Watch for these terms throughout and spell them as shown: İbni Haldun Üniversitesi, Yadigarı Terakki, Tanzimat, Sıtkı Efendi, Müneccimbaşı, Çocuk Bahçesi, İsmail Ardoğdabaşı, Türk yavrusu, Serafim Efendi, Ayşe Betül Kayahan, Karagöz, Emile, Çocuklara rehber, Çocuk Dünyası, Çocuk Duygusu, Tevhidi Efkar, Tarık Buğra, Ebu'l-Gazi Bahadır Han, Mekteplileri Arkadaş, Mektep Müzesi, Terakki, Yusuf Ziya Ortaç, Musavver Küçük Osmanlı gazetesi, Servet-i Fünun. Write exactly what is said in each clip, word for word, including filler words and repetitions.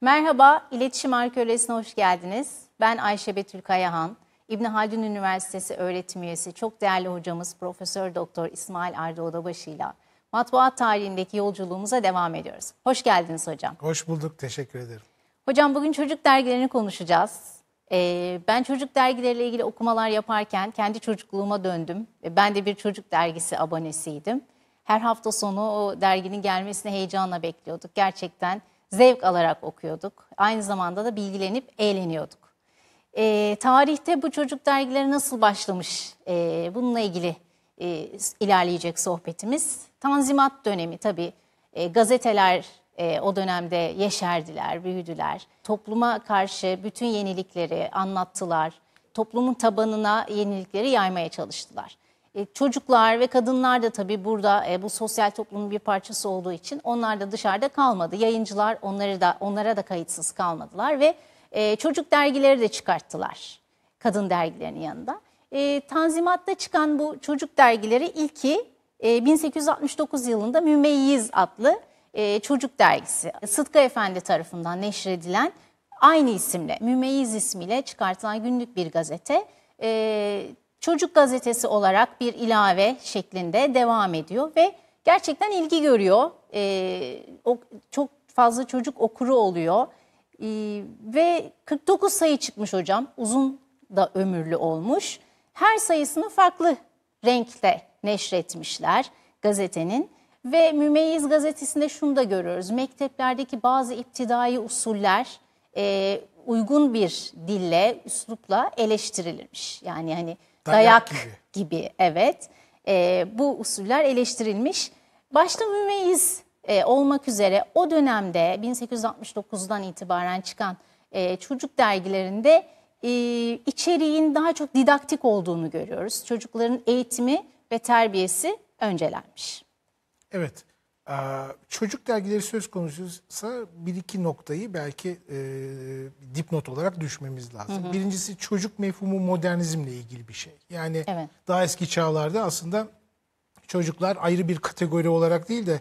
Merhaba, İletişim Arkeolojisi'ne hoş geldiniz. Ben Ayşe Betül Kayahan, İbni Haldun Üniversitesi öğretim üyesi, çok değerli hocamız Profesör Doktor İsmail Ardoğdabaşı ile matbuat tarihindeki yolculuğumuza devam ediyoruz. Hoş geldiniz hocam. Hoş bulduk, teşekkür ederim. Hocam bugün çocuk dergilerini konuşacağız. Ee, ben çocuk dergileriyle ilgili okumalar yaparken kendi çocukluğuma döndüm. Ben de bir çocuk dergisi abonesiydim. Her hafta sonu o derginin gelmesini heyecanla bekliyorduk. Gerçekten zevk alarak okuyorduk. Aynı zamanda da bilgilenip eğleniyorduk. E, tarihte bu çocuk dergileri nasıl başlamış? E, bununla ilgili e, ilerleyecek sohbetimiz. Tanzimat dönemi tabii. E, gazeteler e, o dönemde yeşerdiler, büyüdüler. Topluma karşı bütün yenilikleri anlattılar. Toplumun tabanına yenilikleri yaymaya çalıştılar. E, çocuklar ve kadınlar da tabii burada e, bu sosyal toplumun bir parçası olduğu için onlar da dışarıda kalmadı. Yayıncılar onları da onlara da kayıtsız kalmadılar ve Ee, çocuk dergileri de çıkarttılar kadın dergilerinin yanında. Ee, Tanzimat'ta çıkan bu çocuk dergileri ilki e, bin sekiz yüz altmış dokuz yılında Mümeyyiz adlı e, çocuk dergisi. Sıtkı Efendi tarafından neşredilen aynı isimle, Mümeyyiz ismiyle çıkartılan günlük bir gazete. E, çocuk gazetesi olarak bir ilave şeklinde devam ediyor ve gerçekten ilgi görüyor. E, o, çok fazla çocuk okuru oluyor. Ee, ve kırk dokuz sayı çıkmış hocam, uzun da ömürlü olmuş. Her sayısını farklı renkte neşretmişler gazetenin ve Mümeyyiz gazetesinde şunu da görüyoruz: mekteplerdeki bazı iptidai usuller e, uygun bir dille, üslupla eleştirilirmiş. Yani hani dayak, dayak gibi. gibi evet e, bu usuller eleştirilmiş. Başta Mümeyyiz olmak üzere o dönemde bin sekiz yüz altmış dokuzdan itibaren çıkan e, çocuk dergilerinde e, içeriğin daha çok didaktik olduğunu görüyoruz. Çocukların eğitimi ve terbiyesi öncelenmiş. Evet, çocuk dergileri söz konusuysa bir iki noktayı belki e, dipnot olarak düşmemiz lazım. Hı hı. Birincisi, çocuk mefhumu modernizmle ilgili bir şey. Yani evet, daha eski çağlarda aslında çocuklar ayrı bir kategori olarak değil de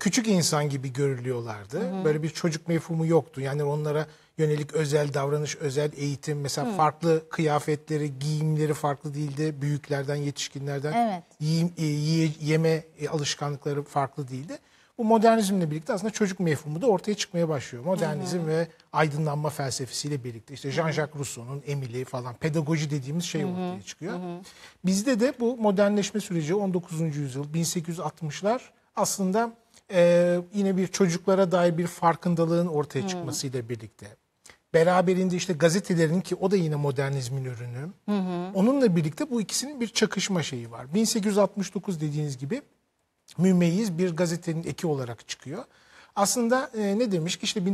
küçük insan gibi görülüyorlardı. Hı hı. Böyle bir çocuk mefhumu yoktu. Yani onlara yönelik özel davranış, özel eğitim, mesela hı. farklı kıyafetleri, giyimleri farklı değildi. Büyüklerden, yetişkinlerden evet. yiyim, yiye, yeme alışkanlıkları farklı değildi. Bu modernizmle birlikte aslında çocuk mefhumu da ortaya çıkmaya başlıyor. Modernizm hı hı. ve aydınlanma felsefesiyle birlikte. İşte Jean-Jacques Rousseau'nun Emile falan, pedagoji dediğimiz şey hı hı. ortaya çıkıyor. Hı hı. Bizde de bu modernleşme süreci on dokuzuncu yüzyıl, bin sekiz yüz altmışlar aslında Ee, yine bir çocuklara dair bir farkındalığın ortaya çıkmasıyla birlikte. Beraberinde işte gazetelerin, ki o da yine modernizmin ürünü. Hı hı. Onunla birlikte bu ikisinin bir çakışma şeyi var. bin sekiz yüz altmış dokuz dediğiniz gibi Mümeyyiz bir gazetenin eki olarak çıkıyor. Aslında e, ne demiş ki işte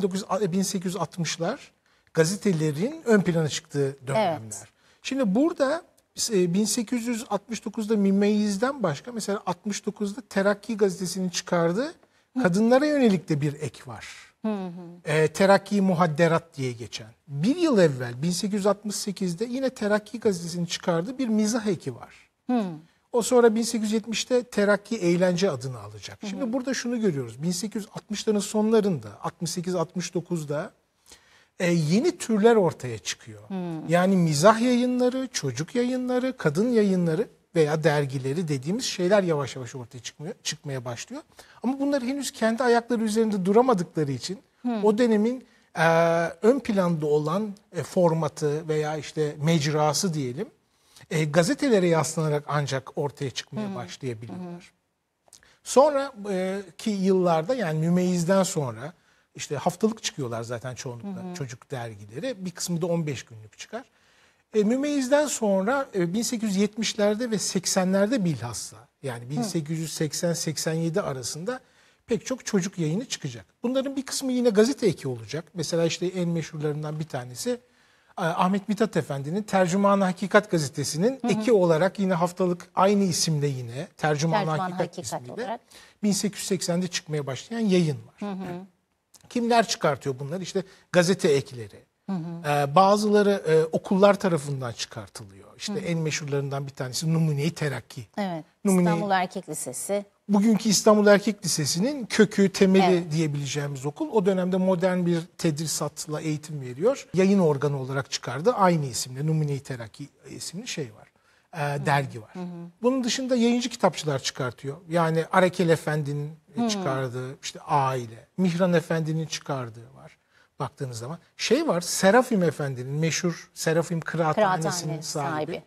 bin sekiz yüz altmışlar gazetelerin ön plana çıktığı dönemler. Evet. Şimdi burada bin sekiz yüz altmış dokuzda Mümeyiz'den başka mesela altmış dokuzda Terakki gazetesinin çıkardığı kadınlara yönelik de bir ek var. Hı hı. E, Terakki Muhadderat diye geçen. Bir yıl evvel bin sekiz yüz altmış sekizde yine Terakki gazetesinin çıkardığı bir mizah eki var. Hı. O sonra bin sekiz yüz yetmişte Terakki Eğlence adını alacak. Hı hı. Şimdi burada şunu görüyoruz. bin sekiz yüz altmışların sonlarında, altmış sekiz altmış dokuzda E, yeni türler ortaya çıkıyor. Hmm. Yani mizah yayınları, çocuk yayınları, kadın yayınları veya dergileri dediğimiz şeyler yavaş yavaş ortaya çıkmaya, çıkmaya başlıyor. Ama bunlar henüz kendi ayakları üzerinde duramadıkları için hmm. o dönemin e, ön planda olan e, formatı veya işte mecrası diyelim, e, gazetelere yaslanarak ancak ortaya çıkmaya hmm. başlayabiliyorlar. Hmm. Sonraki yıllarda, yani Mümeyiz'den sonra, İşte haftalık çıkıyorlar zaten çoğunlukla hı hı. çocuk dergileri. Bir kısmı da on beş günlük çıkar. E, Mümeyiz'den sonra e, bin sekiz yüz yetmişlerde ve seksenlerde bilhassa, yani bin sekiz yüz seksen seksen yedi arasında pek çok çocuk yayını çıkacak. Bunların bir kısmı yine gazete eki olacak. Mesela işte en meşhurlarından bir tanesi Ahmet Mithat Efendi'nin Tercüman-ı Hakikat gazetesinin hı hı. eki olarak yine haftalık aynı isimle, yine Tercüman-ı Hakikat, Hakikat ismiyle olarak bin sekiz yüz seksende çıkmaya başlayan yayın var. Hı hı. Kimler çıkartıyor bunları? İşte gazete ekleri. Hı hı. Ee, bazıları e, okullar tarafından çıkartılıyor. İşte hı hı. en meşhurlarından bir tanesi Numune-i Terakki. Evet, Numune-i... İstanbul Erkek Lisesi. bugünkü İstanbul Erkek Lisesi'nin kökü, temeli evet. diyebileceğimiz okul. O dönemde modern bir tedrisatla eğitim veriyor. Yayın organı olarak çıkardı. Aynı isimle Numune-i Terakki isimli şey var. E, dergi var. Hı hı. Bunun dışında yayıncı kitapçılar çıkartıyor. Yani Arekel Efendi'nin hı. çıkardığı işte Aile, Mihran Efendi'nin çıkardığı var. Baktığınız zaman şey var, Serafim Efendi'nin, meşhur Serafim Kıraathanesi'nin sahibi. sahibi.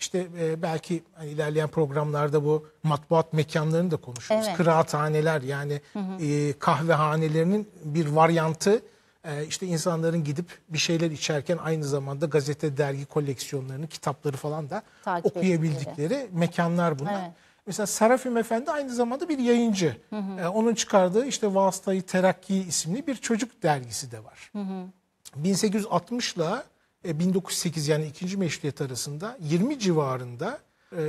İşte e, belki hani ilerleyen programlarda bu matbuat mekanlarını da konuşuruz. Evet. Kıraathaneler, yani hı hı. E, kahvehanelerinin bir varyantı, e, işte insanların gidip bir şeyler içerken aynı zamanda gazete, dergi koleksiyonlarını, kitapları falan da takip okuyabildikleri edildikleri. mekanlar bunlar. Evet. Mesela Serafim Efendi aynı zamanda bir yayıncı. Hı hı. E, onun çıkardığı işte Vasıta-yı Terakki isimli bir çocuk dergisi de var. Hı hı. bin sekiz yüz altmışla bin dokuz yüz sekiz, yani ikinci meşruiyet arasında yirmi civarında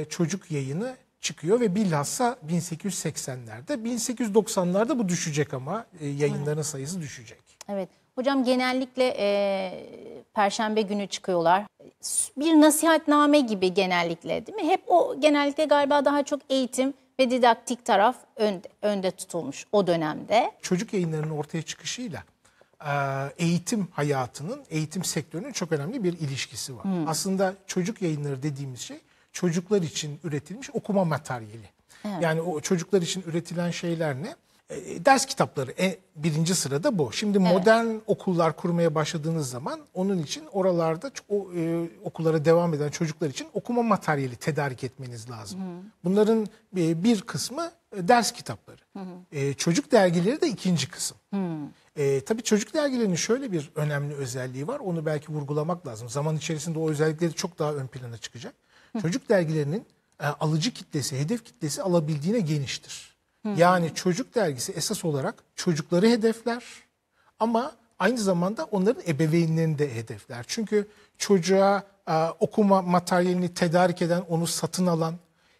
çocuk yayını çıkıyor ve bilhassa bin sekiz yüz seksenlerde, bin sekiz yüz doksanlarda bu düşecek, ama yayınların evet. sayısı düşecek. Evet. Hocam genellikle e, Perşembe günü çıkıyorlar. Bir nasihatname gibi genellikle, değil mi? Hep o, genellikle galiba daha çok eğitim ve didaktik taraf önde, önde tutulmuş o dönemde. Çocuk yayınlarının ortaya çıkışıyla eğitim hayatının, eğitim sektörünün çok önemli bir ilişkisi var. Hmm. Aslında çocuk yayınları dediğimiz şey çocuklar için üretilmiş okuma materyali. Evet. Yani o çocuklar için üretilen şeyler ne? E, ders kitapları e, birinci sırada bu. Şimdi modern evet. okullar kurmaya başladığınız zaman onun için oralarda o, e, okullara devam eden çocuklar için okuma materyali tedarik etmeniz lazım. Hmm. Bunların e, bir kısmı e, ders kitapları. Hmm. E, çocuk dergileri de ikinci kısım. Hmm. E, tabii çocuk dergilerinin şöyle bir önemli özelliği var. Onu belki vurgulamak lazım. Zaman içerisinde o özellikleri çok daha ön plana çıkacak. Hı. Çocuk dergilerinin e, alıcı kitlesi, hedef kitlesi alabildiğine geniştir. Hı. Yani çocuk dergisi esas olarak çocukları hedefler, ama aynı zamanda onların ebeveynlerini de hedefler. Çünkü çocuğa e, okuma materyalini tedarik eden, onu satın alan,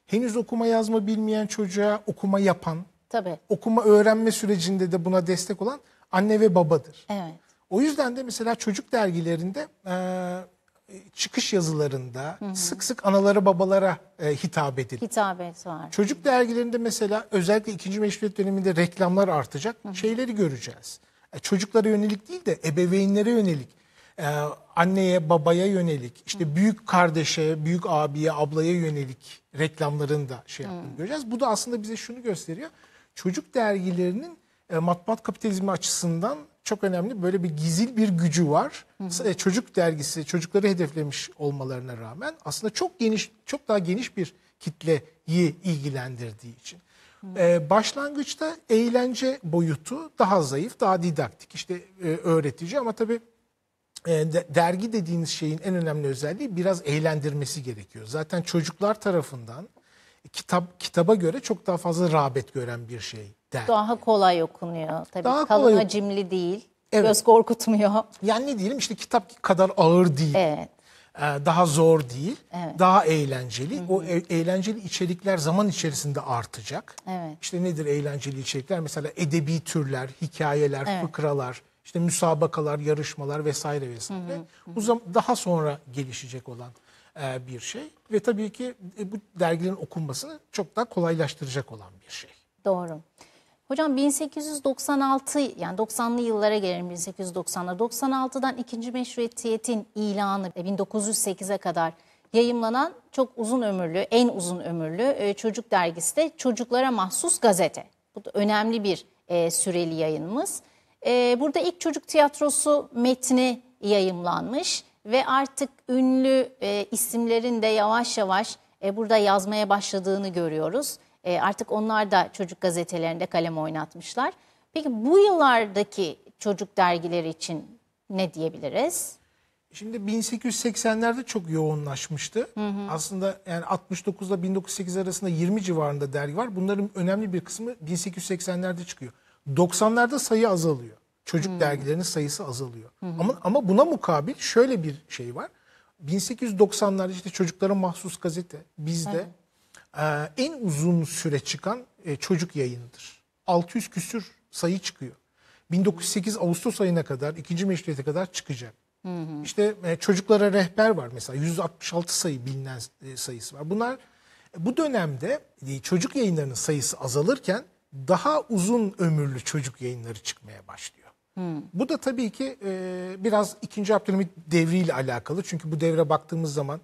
henüz okuma yazma bilmeyen çocuğa okuma yapan, tabii. okuma öğrenme sürecinde de buna destek olan anne ve babadır. Evet. O yüzden de mesela çocuk dergilerinde e, çıkış yazılarında hı hı. sık sık analara babalara e, hitap edilir. Hitabet var. Çocuk dergilerinde mesela özellikle ikinci meşruiyet döneminde reklamlar artacak, hı hı. şeyleri göreceğiz. E, çocuklara yönelik değil de ebeveynlere yönelik, e, anneye babaya yönelik, işte hı. büyük kardeşe, büyük abiye, ablaya yönelik reklamların da şey yaptığını hı. göreceğiz. Bu da aslında bize şunu gösteriyor. Çocuk dergilerinin matbuat kapitalizmi açısından çok önemli böyle bir gizil bir gücü var. Hı hı. Çocuk dergisi, çocukları hedeflemiş olmalarına rağmen aslında çok geniş, çok daha geniş bir kitleyi ilgilendirdiği için. Hı. Ee, başlangıçta eğlence boyutu daha zayıf, daha didaktik, işte e, öğretici, ama tabii e, dergi dediğiniz şeyin en önemli özelliği biraz eğlendirmesi gerekiyor. Zaten çocuklar tarafından kitap kitaba göre çok daha fazla rağbet gören bir şey. Dergi. Daha kolay okunuyor. Tabii daha kalın, kolay hacimli değil. Evet. Göz korkutmuyor. Yani ne diyelim, işte kitap kadar ağır değil. Evet. Daha zor değil. Evet. Daha eğlenceli. Hı-hı. O e eğlenceli içerikler zaman içerisinde artacak. Evet. İşte nedir eğlenceli içerikler? Mesela edebi türler, hikayeler, evet. fıkralar, işte müsabakalar, yarışmalar vesaire vesaire. Hı-hı. Bu zaman daha sonra gelişecek olan bir şey. Ve tabii ki bu dergilerin okunmasını çok daha kolaylaştıracak olan bir şey. Doğru. Hocam bin sekiz yüz doksan altı, yani doksanlı yıllara gelelim, bin sekiz yüz doksanlar. doksan altıdan ikinci meşrutiyetin ilanı bin dokuz yüz sekize kadar yayımlanan çok uzun ömürlü, en uzun ömürlü çocuk dergisi de Çocuklara Mahsus Gazete. Bu da önemli bir e, süreli yayınımız. E, burada ilk çocuk tiyatrosu metni yayımlanmış ve artık ünlü e, isimlerin de yavaş yavaş e, burada yazmaya başladığını görüyoruz. E artık onlar da çocuk gazetelerinde kalem oynatmışlar. Peki bu yıllardaki çocuk dergileri için ne diyebiliriz? Şimdi bin sekiz yüz seksenlerde çok yoğunlaşmıştı. Hı hı. Aslında yani altmış dokuzla bin dokuz yüz sekiz arasında yirmi civarında dergi var. Bunların önemli bir kısmı bin sekiz yüz seksenlerde çıkıyor. doksanlarda sayı azalıyor. Çocuk hı. dergilerinin sayısı azalıyor. Hı hı. Ama, ama buna mukabil şöyle bir şey var. bin sekiz yüz doksanlarda işte Çocuklara Mahsus Gazete bizde. Hı. Ee, en uzun süre çıkan e, çocuk yayınıdır. altı yüz küsür sayı çıkıyor. bin dokuz yüz sekiz Ağustos ayına kadar, ikinci meşruiyete kadar çıkacak. Hı hı. İşte e, Çocuklara Rehber var mesela. yüz altmış altı sayı bilinen e, sayısı var. Bunlar Bu dönemde çocuk yayınlarının sayısı azalırken daha uzun ömürlü çocuk yayınları çıkmaya başlıyor. Hmm. Bu da tabii ki e, biraz ikinci. Abdülhamit devriyle alakalı. Çünkü bu devre baktığımız zaman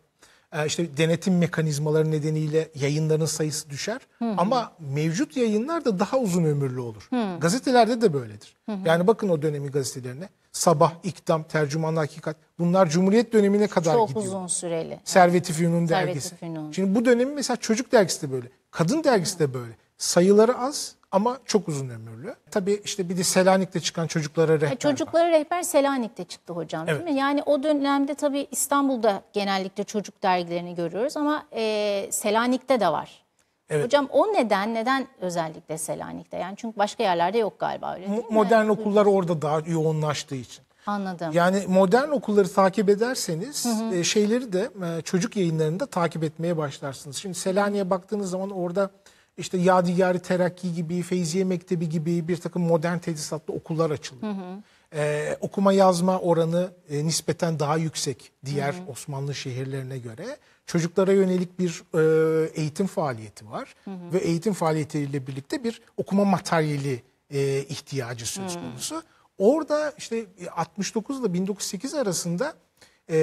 e, işte denetim mekanizmaları nedeniyle yayınların sayısı düşer. Hmm. Ama mevcut yayınlar da daha uzun ömürlü olur. Hmm. Gazetelerde de böyledir. Hmm. Yani bakın o dönemin gazetelerine. Sabah, İkdam, Tercüman-ı Hakikat. Bunlar Cumhuriyet dönemine kadar çok gidiyor. Çok uzun süreli. Servet-i Fünun dergisi. Servet-i Fünun. Şimdi bu dönemi mesela Çocuk dergisi de böyle. Kadın dergisi de böyle. Sayıları az ama çok uzun ömürlü. Tabii işte bir de Selanik'te çıkan Çocuklara Rehber var. Çocuklara Rehber Selanik'te çıktı hocam, evet, değil mi? Yani o dönemde tabii İstanbul'da genellikle çocuk dergilerini görüyoruz ama e, Selanik'te de var. Evet. Hocam o neden, neden özellikle Selanik'te? Yani çünkü başka yerlerde yok galiba, öyle değil mi? Modern okullar orada daha yoğunlaştığı için. Anladım. Yani modern okulları takip ederseniz, hı hı, şeyleri de çocuk yayınlarını da takip etmeye başlarsınız. Şimdi Selanik'e baktığınız zaman orada İşte Yadigarı Terakki gibi, Feyziye Mektebi gibi bir takım modern tedrisatlı okullar açılıyor. Hı hı. Ee, okuma yazma oranı e, nispeten daha yüksek diğer, hı hı, Osmanlı şehirlerine göre. Çocuklara yönelik bir e, eğitim faaliyeti var. Hı hı. Ve eğitim faaliyetiyle birlikte bir okuma materyali e, ihtiyacı söz konusu. Hı. Orada işte altmış dokuz ile bin dokuz yüz sekiz arasında e,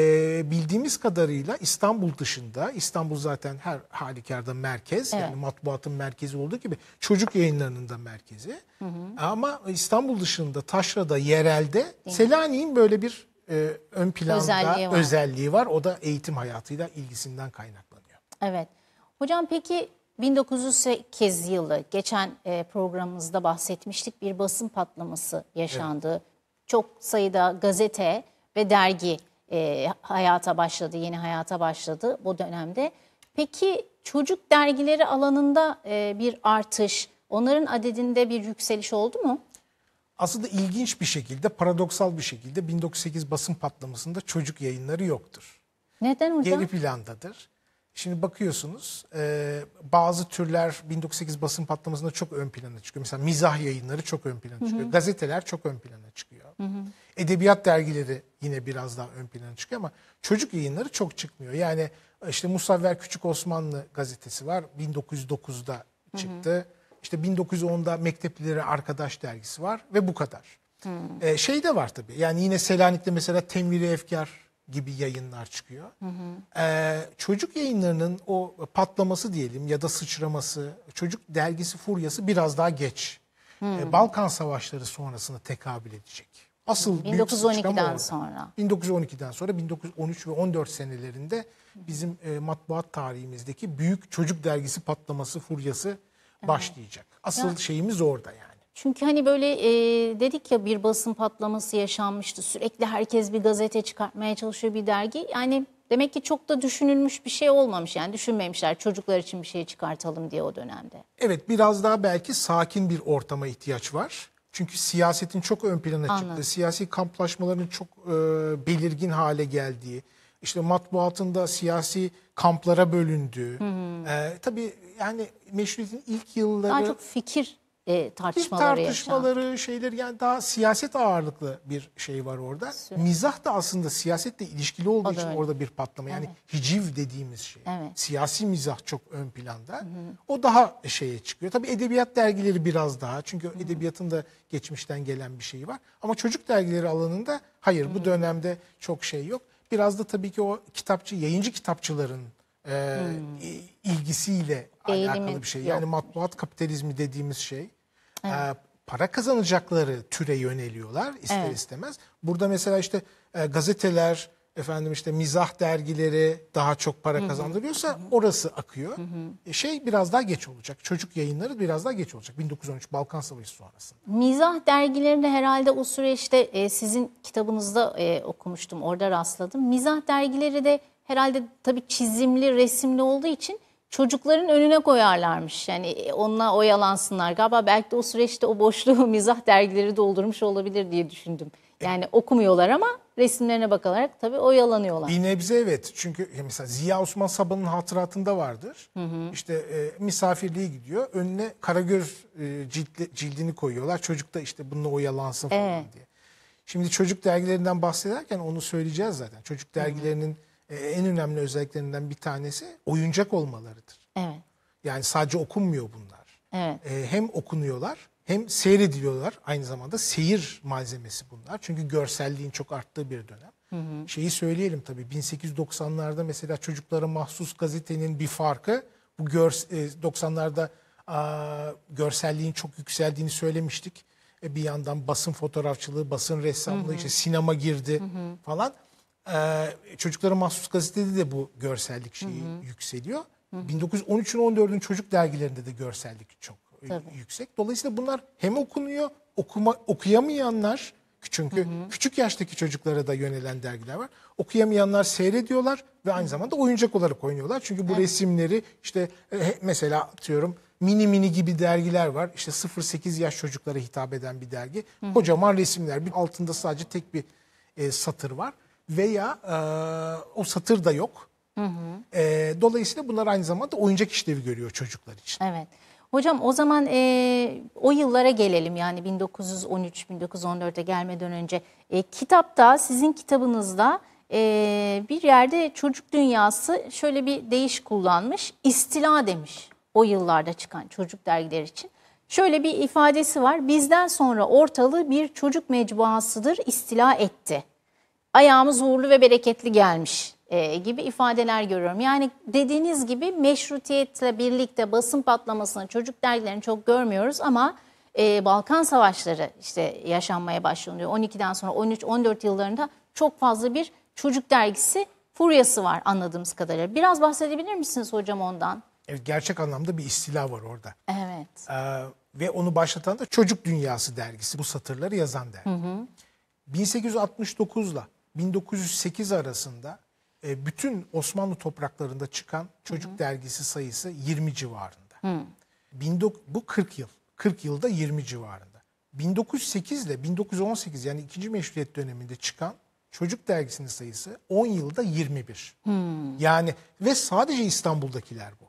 bildiğimiz kadarıyla İstanbul dışında, İstanbul zaten her halükarda merkez, evet, yani matbuatın merkezi olduğu gibi çocuk yayınlarının da merkezi. Hı hı. Ama İstanbul dışında, taşrada, yerelde Selanik'in böyle bir e, ön planda özelliği var. özelliği var. O da eğitim hayatıyla ilgisinden kaynaklanıyor. Evet. Hocam peki bin dokuz yüz sekiz yılı geçen e, programımızda bahsetmiştik, bir basın patlaması yaşandı. Evet. Çok sayıda gazete ve dergi E, hayata başladı, yeni hayata başladı bu dönemde. Peki çocuk dergileri alanında e, bir artış, onların adedinde bir yükseliş oldu mu? Aslında ilginç bir şekilde, paradoksal bir şekilde bin dokuz yüz sekiz basın patlamasında çocuk yayınları yoktur. Neden hocam? Geri plandadır. Şimdi bakıyorsunuz e, bazı türler bin dokuz yüz sekiz basın patlamasında çok ön plana çıkıyor. Mesela mizah yayınları çok ön plana çıkıyor. Hı hı. Gazeteler çok ön plana çıkıyor. Hı hı. Edebiyat dergileri yine biraz daha ön plana çıkıyor ama çocuk yayınları çok çıkmıyor. Yani işte Musavver Küçük Osmanlı gazetesi var. bin dokuz yüz dokuzda çıktı. Hı hı. İşte bin dokuz yüz onda Mekteplileri Arkadaş dergisi var ve bu kadar. Hı. E, şey de var tabii. Yani yine Selanik'te mesela Tevhidi Efkar gibi yayınlar çıkıyor. Hı hı. Ee, çocuk yayınlarının o patlaması diyelim ya da sıçraması, çocuk dergisi furyası biraz daha geç. Hı. Ee, Balkan Savaşları sonrasında tekabül edecek. Asıl bin dokuz yüz on ikiden sonra. bin dokuz yüz on ikiden sonra bin dokuz yüz on üç ve on dört senelerinde bizim e, matbuat tarihimizdeki büyük çocuk dergisi patlaması, furyası, hı, başlayacak. Asıl, hı, şeyimiz orada yani. Çünkü hani böyle e, dedik ya, bir basın patlaması yaşanmıştı. Sürekli herkes bir gazete çıkartmaya çalışıyor, bir dergi. Yani demek ki çok da düşünülmüş bir şey olmamış. Yani düşünmemişler çocuklar için bir şey çıkartalım diye o dönemde. Evet, biraz daha belki sakin bir ortama ihtiyaç var. Çünkü siyasetin çok ön plana çıktığı, anladım, siyasi kamplaşmaların çok e, belirgin hale geldiği, işte matbuatın da siyasi kamplara bölündüğü. Hı hı. E, tabii yani meşruiyetin ilk yılları... Daha çok fikir... E, tartışmaları, tartışmaları şeyler, yani daha siyaset ağırlıklı bir şey var orada. Sürekli. Mizah da aslında siyasetle ilişkili olduğu o için orada bir patlama. Yani, evet, hiciv dediğimiz şey. Evet. Siyasi mizah çok ön planda. Hı-hı. O daha şeye çıkıyor. Tabii edebiyat dergileri biraz daha. Çünkü, hı-hı, edebiyatın da geçmişten gelen bir şeyi var. Ama çocuk dergileri alanında hayır, hı-hı, bu dönemde çok şey yok. Biraz da tabii ki o kitapçı, yayıncı kitapçıların e, hmm. ilgisiyle Eğilimi alakalı bir şey. Yani yok. matbuat kapitalizmi dediğimiz şey, evet, e, para kazanacakları türe yöneliyorlar ister, evet, istemez. Burada mesela işte e, gazeteler, efendim işte mizah dergileri daha çok para, hı-hı, kazandırıyorsa, hı-hı, orası akıyor. E, şey biraz daha geç olacak. Çocuk yayınları biraz daha geç olacak. bin dokuz yüz on üç Balkan Savaşı sonrasında. Mizah dergilerinde herhalde o süreçte e, sizin kitabınızda e, okumuştum. Orada rastladım. Mizah dergileri de herhalde tabii çizimli, resimli olduğu için çocukların önüne koyarlarmış. Yani onunla oyalansınlar. Galiba belki de o süreçte o boşluğu mizah dergileri doldurmuş olabilir diye düşündüm. Yani okumuyorlar ama resimlerine bakarak tabii oyalanıyorlar. Bir nebze evet. Çünkü mesela Ziya Osman Sabah'ın hatıratında vardır. Hı hı. İşte e, misafirliğe gidiyor. Önüne Karagöz e, ciltli, cildini koyuyorlar. Çocuk da işte bununla oyalansın falan, evet, diye. Şimdi çocuk dergilerinden bahsederken onu söyleyeceğiz zaten. Çocuk dergilerinin, hı hı, en önemli özelliklerinden bir tanesi oyuncak olmalarıdır. Evet. Yani sadece okunmuyor bunlar. Evet. E, hem okunuyorlar hem seyrediliyorlar. Aynı zamanda seyir malzemesi bunlar. Çünkü görselliğin çok arttığı bir dönem. Hı hı. Şeyi söyleyelim tabii, bin sekiz yüz doksanlarda mesela Çocuklara Mahsus Gazetenin bir farkı, bu doksanlarda a, görselliğin çok yükseldiğini söylemiştik. E, bir yandan basın fotoğrafçılığı, basın ressamlığı, hı hı. işte sinema girdi hı hı. falan. E, Çocuklara Mahsus Gazete'de de bu görsellik şeyi hı hı. yükseliyor. bin dokuz yüz on üçün on dördün çocuk dergilerinde de görsellik çok Tabii. yüksek. Dolayısıyla bunlar hem okunuyor, okuma, okuyamayanlar, çünkü hı hı. küçük yaştaki çocuklara da yönelen dergiler var. Okuyamayanlar seyrediyorlar ve aynı zamanda oyuncak olarak oynuyorlar. Çünkü bu evet. resimleri işte mesela atıyorum mini mini gibi dergiler var. İşte sıfır sekiz yaş çocuklara hitap eden bir dergi. Hı hı. Kocaman resimler. Altında sadece tek bir e, satır var veya e, o satır da yok. Hı hı. E, dolayısıyla bunlar aynı zamanda oyuncak işlevi görüyor çocuklar için. Evet. Hocam o zaman e, o yıllara gelelim, yani bin dokuz yüz on üç bin dokuz yüz on dört'e gelmeden önce e, kitapta, sizin kitabınızda e, bir yerde Çocuk Dünyası şöyle bir deyiş kullanmış, istila demiş o yıllarda çıkan çocuk dergiler için. Şöyle bir ifadesi var, bizden sonra ortalığı bir çocuk mecmuasıdır istila etti. Ayağımız uğurlu ve bereketli gelmiş gibi ifadeler görüyorum. Yani dediğiniz gibi meşrutiyetle birlikte basın patlamasını, çocuk dergilerini çok görmüyoruz ama e, Balkan Savaşları işte yaşanmaya başlanıyor. on ikiden sonra on üç on dört yıllarında çok fazla bir çocuk dergisi furyası var anladığımız kadarıyla. Biraz bahsedebilir misiniz hocam ondan? Evet, gerçek anlamda bir istila var orada. Evet. Ee, ve onu başlatan da Çocuk Dünyası dergisi, bu satırları yazan dergi. Hı hı. bin sekiz yüz altmış dokuz'la bin dokuz yüz sekiz arasında bütün Osmanlı topraklarında çıkan çocuk hı hı. dergisi sayısı yirmi civarında. Hı. Bu kırk yıl. kırk yılda yirmi civarında. bin dokuz yüz sekiz ile bin dokuz yüz on sekiz, yani ikinci Meşrutiyet döneminde çıkan çocuk dergisinin sayısı on yılda yirmi bir. Hı. Yani ve sadece İstanbul'dakiler bu.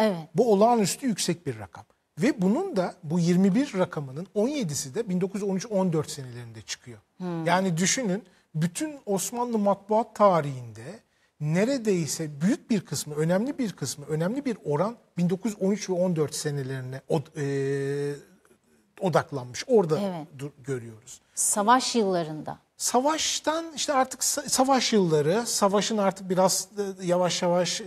Evet. Bu olağanüstü yüksek bir rakam. Ve bunun da, bu yirmi bir rakamının on yedisi de bin dokuz yüz on üç on dört senelerinde çıkıyor. Hı. Yani düşünün, bütün Osmanlı matbuat tarihinde neredeyse büyük bir kısmı, önemli bir kısmı, önemli bir oran bin dokuz yüz on üç ve on dört senelerine odaklanmış. Orada evet. görüyoruz. Savaş yıllarında. Savaştan işte artık savaş yılları, savaşın artık biraz yavaş yavaş e,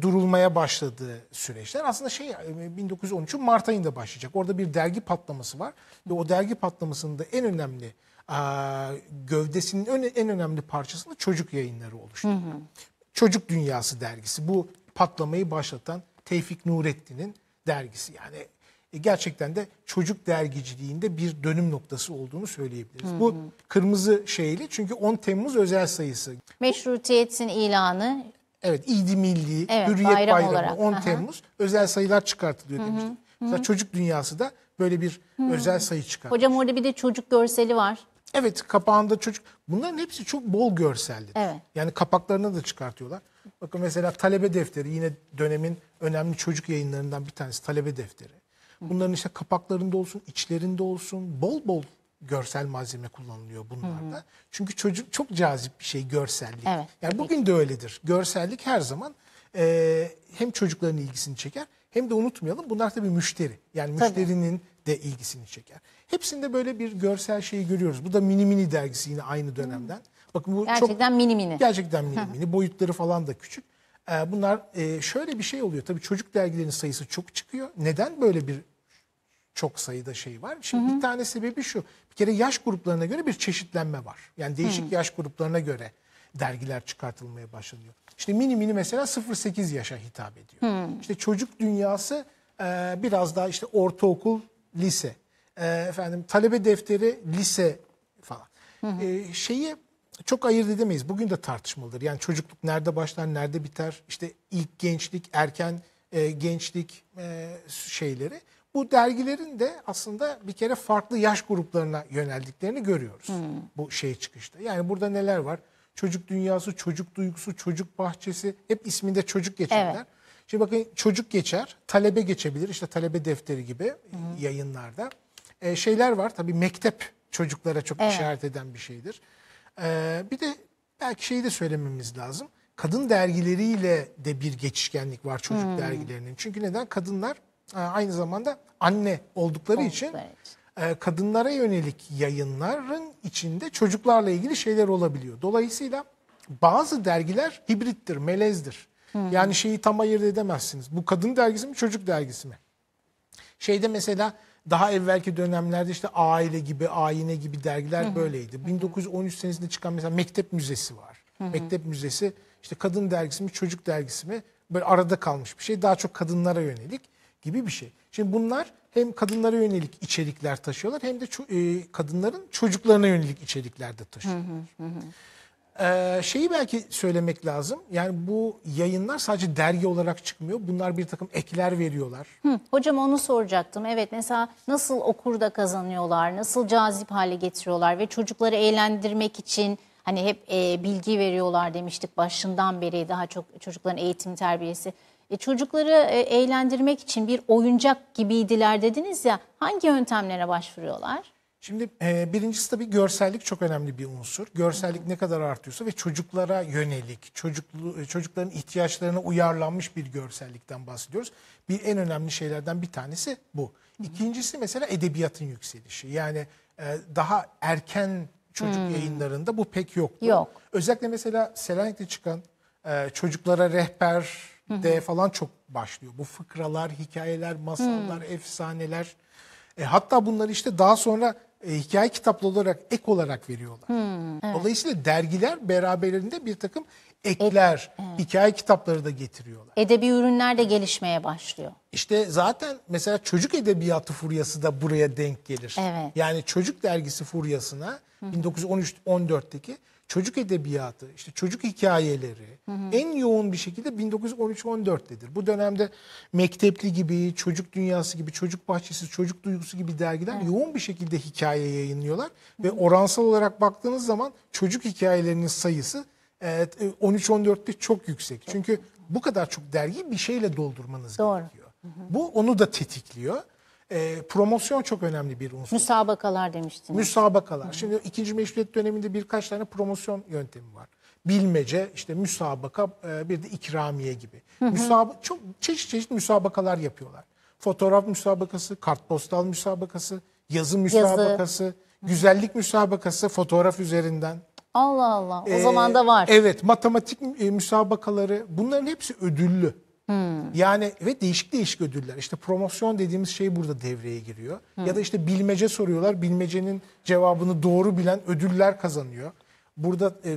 durulmaya başladığı süreçler. Aslında şey, bin dokuz yüz on üçün Mart ayında başlayacak. Orada bir dergi patlaması var ve o dergi patlamasının da en önemli gövdesinin en önemli parçasında çocuk yayınları oluşturuyor. Hı hı. Çocuk Dünyası dergisi, bu patlamayı başlatan Tevfik Nurettin'in dergisi. Yani gerçekten de çocuk dergiciliğinde bir dönüm noktası olduğunu söyleyebiliriz. Hı hı. Bu kırmızı şeyli, çünkü on Temmuz özel sayısı. Meşrutiyetin ilanı. Evet, İdi Milli, evet, Hürriyet bayram Bayramı olarak. on Temmuz özel sayılar çıkartılıyor hı hı. demiştim. Mesela hı hı. Çocuk Dünyası da böyle bir hı. özel sayı çıkartmış. Hocam orada bir de çocuk görseli var. Evet, kapağında çocuk. Bunların hepsi çok bol görseldir. Evet. Yani kapaklarını da çıkartıyorlar. Bakın mesela Talebe Defteri, yine dönemin önemli çocuk yayınlarından bir tanesi Talebe Defteri. Bunların işte kapaklarında olsun, içlerinde olsun bol bol görsel malzeme kullanılıyor bunlarda. Hı hı. Çünkü çocuk çok cazip bir şey görsellik. Evet, yani bugün ki. de öyledir. Görsellik her zaman e, hem çocukların ilgisini çeker hem de unutmayalım bunlar tabii müşteri. Yani tabii. müşterinin de ilgisini çeker. Hepsinde böyle bir görsel şeyi görüyoruz. Bu da Mini Mini dergisi, yine aynı dönemden. Bakın bu gerçekten çok, mini mini. Gerçekten mini mini. Boyutları falan da küçük. Bunlar şöyle bir şey oluyor. Tabii çocuk dergilerinin sayısı çok çıkıyor. Neden böyle bir çok sayıda şey var? Şimdi hı hı. bir tane sebebi şu. Bir kere yaş gruplarına göre bir çeşitlenme var. Yani değişik hı. yaş gruplarına göre dergiler çıkartılmaya başlanıyor. İşte Mini Mini mesela sıfır sekiz yaşa hitap ediyor. Hı. İşte Çocuk Dünyası biraz daha işte ortaokul, lise, e, efendim Talebe Defteri, lise falan. Hı hı. E, şeyi çok ayırt edemeyiz. Bugün de tartışmalıdır. Yani çocukluk nerede başlar, nerede biter? İşte ilk gençlik, erken e, gençlik e, şeyleri. Bu dergilerin de aslında bir kere farklı yaş gruplarına yöneldiklerini görüyoruz. Hı. Bu şey çıkışta. Yani burada neler var? Çocuk Dünyası, Çocuk Duygusu, Çocuk Bahçesi. Hep isminde çocuk geçenler. Evet. Şimdi bakın, çocuk geçer, talebe geçebilir. İşte Talebe Defteri gibi Hı-hı. yayınlarda. Ee, şeyler var tabii, mektep çocuklara çok evet. işaret eden bir şeydir. Ee, bir de belki şeyi de söylememiz lazım. kadın dergileriyle de bir geçişkenlik var çocuk hmm. dergilerinin. Çünkü neden? Kadınlar aynı zamanda anne oldukları Olduk, için evet. kadınlara yönelik yayınların içinde çocuklarla ilgili şeyler olabiliyor. Dolayısıyla bazı dergiler hibrittir, melezdir. Hmm. Yani şeyi tam ayırt edemezsiniz. Bu kadın dergisi mi, çocuk dergisi mi? Şeyde mesela daha evvelki dönemlerde işte Aile gibi, Ayine gibi dergiler hmm. böyleydi. bin dokuz yüz on üç senesinde çıkan mesela Mektep Müzesi var. Hmm. Mektep Müzesi işte kadın dergisi mi, çocuk dergisi mi? Böyle arada kalmış bir şey. Daha çok kadınlara yönelik gibi bir şey. Şimdi bunlar hem kadınlara yönelik içerikler taşıyorlar hem de e, kadınların çocuklarına yönelik içerikler de taşıyorlar. Hı hı hı. Ee, şeyi belki söylemek lazım. Yani bu yayınlar sadece dergi olarak çıkmıyor. Bunlar bir takım ekler veriyorlar. Hı, hocam onu soracaktım. Evet, mesela nasıl okur da kazanıyorlar, nasıl cazip hale getiriyorlar ve çocukları eğlendirmek için hani hep e, bilgi veriyorlar demiştik başından beri, daha çok çocukların eğitim terbiyesi. E, çocukları e, eğlendirmek için bir oyuncak gibiydiler dediniz ya, hangi yöntemlere başvuruyorlar? Şimdi e, birincisi tabii görsellik çok önemli bir unsur. Görsellik Hı-hı. ne kadar artıyorsa ve çocuklara yönelik, çocuklu, çocukların ihtiyaçlarına uyarlanmış bir görsellikten bahsediyoruz. Bir en önemli şeylerden bir tanesi bu. Hı-hı. İkincisi mesela edebiyatın yükselişi. Yani e, daha erken çocuk Hı-hı. yayınlarında bu pek yoktu. Yok. Özellikle mesela Selanik'te çıkan e, Çocuklara Rehber de falan çok başlıyor. Bu fıkralar, hikayeler, masallar, Hı-hı. efsaneler. E, hatta bunları işte daha sonra E, hikaye kitaplı olarak, ek olarak veriyorlar. Hmm, evet. Dolayısıyla dergiler beraberinde bir takım ekler, Ed, evet. hikaye kitapları da getiriyorlar. Edebi ürünler de gelişmeye başlıyor. İşte zaten mesela çocuk edebiyatı furyası da buraya denk gelir. Evet. Yani çocuk dergisi furyasına bin dokuz yüz on üç on dörtteki çocuk edebiyatı, işte çocuk hikayeleri hı hı. en yoğun bir şekilde bin dokuz yüz on üç on dörttedir. Bu dönemde Mektepli gibi, Çocuk Dünyası gibi, Çocuk Bahçesi, Çocuk Duygusu gibi dergiler evet. yoğun bir şekilde hikaye yayınlıyorlar. Hı. Ve oransal olarak baktığınız zaman çocuk hikayelerinin sayısı evet, on üç on dörtte çok yüksek. Evet. Çünkü bu kadar çok dergi bir şeyle doldurmanız Doğru. gerekiyor. Hı hı. Bu onu da tetikliyor. E, promosyon çok önemli bir unsur. Müsabakalar demiştiniz. Müsabakalar. Hı. Şimdi ikinci meşruiyet döneminde birkaç tane promosyon yöntemi var. Bilmece, işte müsabaka, e, bir de ikramiye gibi. Hı hı. Müsab- çok çeşit çeşit müsabakalar yapıyorlar. Fotoğraf müsabakası, kartpostal müsabakası, yazı müsabakası, yazı. güzellik müsabakası fotoğraf üzerinden. Allah Allah. O ee, zaman da var. Evet, matematik müsabakaları, bunların hepsi ödüllü. Hmm. Yani ve değişik değişik ödüller. İşte promosyon dediğimiz şey burada devreye giriyor. Hmm. Ya da işte bilmece soruyorlar. Bilmecenin cevabını doğru bilen ödüller kazanıyor. Burada e,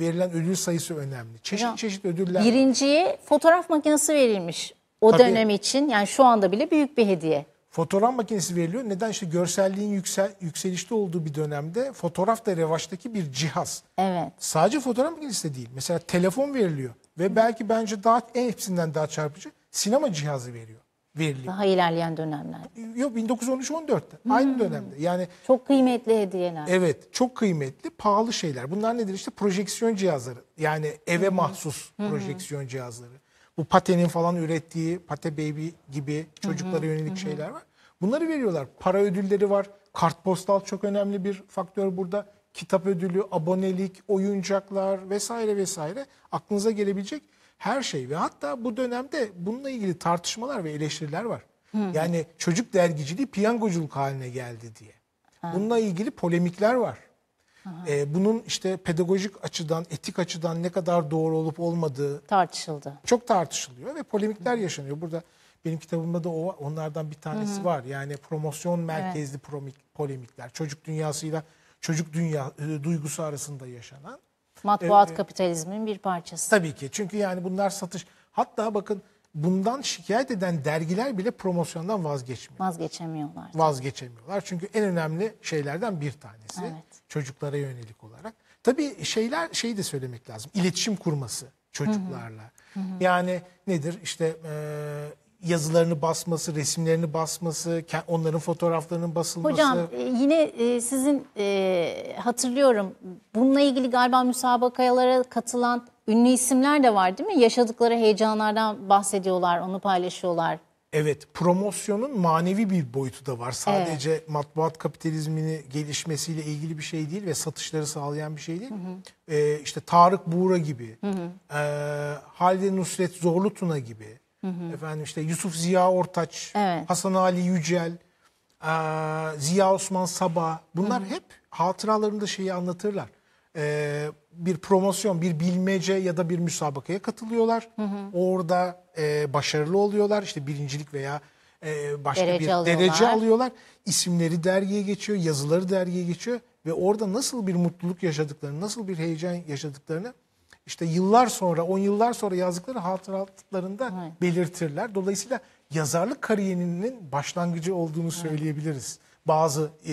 verilen ödül sayısı önemli. Çeşit ya, çeşit ödüller. Birinciye var. Fotoğraf makinesi verilmiş. O Tabii, dönem için yani şu anda bile büyük bir hediye. Fotoğraf makinesi veriliyor. Neden? İşte görselliğin yüksel, yükselişte olduğu bir dönemde fotoğraf da revaçtaki bir cihaz. Evet. Sadece fotoğraf makinesi de değil. Mesela telefon veriliyor. Ve belki bence daha en hepsinden daha çarpıcı sinema cihazı veriyor. Veriliyor. Daha ilerleyen dönemler. Yok, bin dokuz yüz on üç on dörtte hmm. aynı dönemde. Yani çok kıymetli hediyeler. Evet, çok kıymetli, pahalı şeyler. Bunlar nedir? İşte projeksiyon cihazları. Yani eve hmm. mahsus hmm. projeksiyon cihazları. Bu Pate'nin falan ürettiği Pate Baby gibi çocuklara yönelik hmm. şeyler var. Bunları veriyorlar. Para ödülleri var. Kartpostal çok önemli bir faktör burada. Kitap ödülü, abonelik, oyuncaklar vesaire vesaire, aklınıza gelebilecek her şey. Ve hatta bu dönemde bununla ilgili tartışmalar ve eleştiriler var. Hı hı. Yani çocuk dergiciliği piyangoculuk haline geldi diye. Ha. Bununla ilgili polemikler var. Ee, bunun işte pedagojik açıdan, etik açıdan ne kadar doğru olup olmadığı tartışıldı. Çok tartışılıyor ve polemikler hı. yaşanıyor. Burada benim kitabımda da o var. Onlardan bir tanesi hı hı. var. Yani promosyon merkezli evet. polemikler. Çocuk dünyasıyla çocuk dünya e, duygusu arasında yaşanan. Matbuat e, e, kapitalizmin bir parçası. Tabii ki. Çünkü yani bunlar satış. Hatta bakın bundan şikayet eden dergiler bile promosyondan vazgeçmiyor. Vazgeçemiyorlar. Vazgeçemiyorlar. Çünkü en önemli şeylerden bir tanesi. Evet. Çocuklara yönelik olarak. Tabii şeyler şeyi de söylemek lazım. İletişim kurması çocuklarla. Hı hı. Hı hı. Yani nedir? İşte E, yazılarını basması, resimlerini basması, onların fotoğraflarının basılması. Hocam yine sizin hatırlıyorum bununla ilgili galiba müsabakalara katılan ünlü isimler de var değil mi? Yaşadıkları heyecanlardan bahsediyorlar, onu paylaşıyorlar. Evet, promosyonun manevi bir boyutu da var. Sadece evet. matbuat kapitalizminin gelişmesiyle ilgili bir şey değil ve satışları sağlayan bir şey değil. Hı hı. Ee, işte Tarık Buğra gibi, hı hı. E, Halide Nusret Zorlutuna gibi, hı hı. efendim işte Yusuf Ziya Ortaç, evet. Hasan Ali Yücel, e, Ziya Osman Sabah, bunlar hı hı. hep hatıralarında şeyi anlatırlar. E, bir promosyon, bir bilmece ya da bir müsabakaya katılıyorlar. Hı hı. Orada e, başarılı oluyorlar. İşte birincilik veya e, başka derece bir alıyorlar. derece alıyorlar. İsimleri dergiye geçiyor, yazıları dergiye geçiyor ve orada nasıl bir mutluluk yaşadıklarını, nasıl bir heyecan yaşadıklarını işte yıllar sonra, on yıllar sonra yazdıkları hatıralarında hı. belirtirler. Dolayısıyla yazarlık kariyerinin başlangıcı olduğunu söyleyebiliriz. Hı. Bazı e,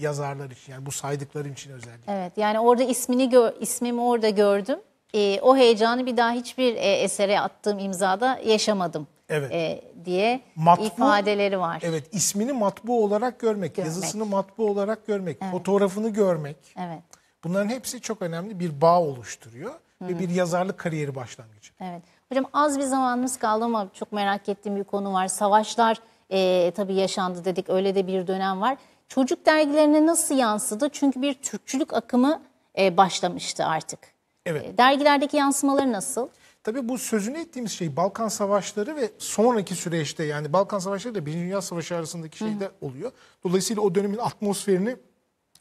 yazarlar için, yani bu saydıklarım için özellikle. Evet, yani orada ismini gör, ismimi orada gördüm. E, o heyecanı bir daha hiçbir e, esere attığım imzada yaşamadım evet. e, diye matbu, ifadeleri var. Evet, ismini matbu olarak görmek, görmek. yazısını matbu olarak görmek, evet. fotoğrafını görmek. Evet. Bunların hepsi çok önemli bir bağ oluşturuyor Hı. ve bir yazarlık kariyeri başlangıcı. Evet. Hocam az bir zamanımız kaldı ama çok merak ettiğim bir konu var. Savaşlar... E, tabii yaşandı dedik, öyle de bir dönem var. Çocuk dergilerine nasıl yansıdı? Çünkü bir Türkçülük akımı e, başlamıştı artık. Evet. E, dergilerdeki yansımaları nasıl? Tabii bu sözünü ettiğimiz şey Balkan Savaşları ve sonraki süreçte, yani Balkan Savaşları da Birinci Dünya Savaşı arasındaki şeyde Hı-hı. oluyor. Dolayısıyla o dönemin atmosferini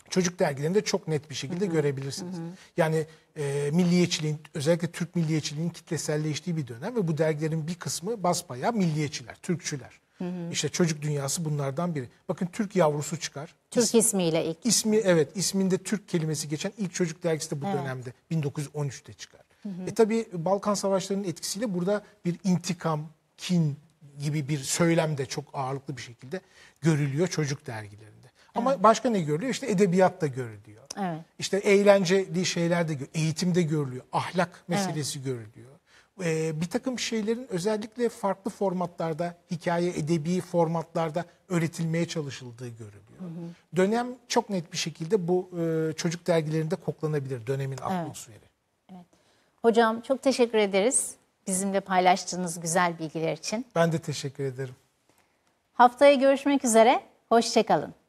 çocuk dergilerinde çok net bir şekilde Hı-hı. görebilirsiniz. Hı-hı. Yani e, milliyetçiliğin, özellikle Türk milliyetçiliğinin kitleselleştiği bir dönem ve bu dergilerin bir kısmı basbayağı milliyetçiler, Türkçüler. Hı hı. İşte Çocuk Dünyası bunlardan biri. Bakın Türk Yavrusu çıkar. Türk İs ismiyle ilk. İsmi, evet, isminde Türk kelimesi geçen ilk çocuk dergisi de bu evet. dönemde bin dokuz yüz on üç'te çıkar. Hı hı. E tabi Balkan Savaşları'nın etkisiyle burada bir intikam, kin gibi bir söylem de çok ağırlıklı bir şekilde görülüyor çocuk dergilerinde. Ama evet. başka ne görülüyor? İşte edebiyat da görülüyor. Evet. İşte eğlenceli şeyler de görülüyor. Eğitim de görülüyor. Ahlak meselesi evet. görülüyor. Ee, bir takım şeylerin özellikle farklı formatlarda, hikaye edebi formatlarda öğretilmeye çalışıldığı görülüyor. Hı hı. Dönem çok net bir şekilde bu e, çocuk dergilerinde koklanabilir, dönemin atmosferi. Evet. Evet. Hocam çok teşekkür ederiz bizimle paylaştığınız güzel bilgiler için. Ben de teşekkür ederim. Haftaya görüşmek üzere, hoşça kalın.